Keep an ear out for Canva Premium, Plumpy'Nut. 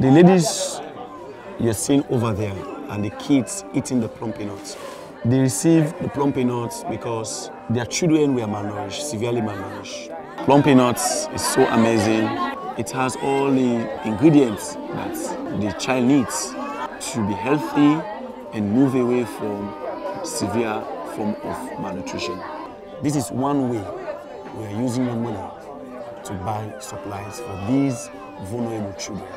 The ladies you're seeing over there and the kids eating the Plumpy'Nut, they receive the Plumpy'Nut because their children were malnourished, severely malnourished. Plumpy'Nut is so amazing. It has all the ingredients that the child needs to be healthy and move away from severe form of malnutrition. This is one way we are using your money to buy supplies for these vulnerable children.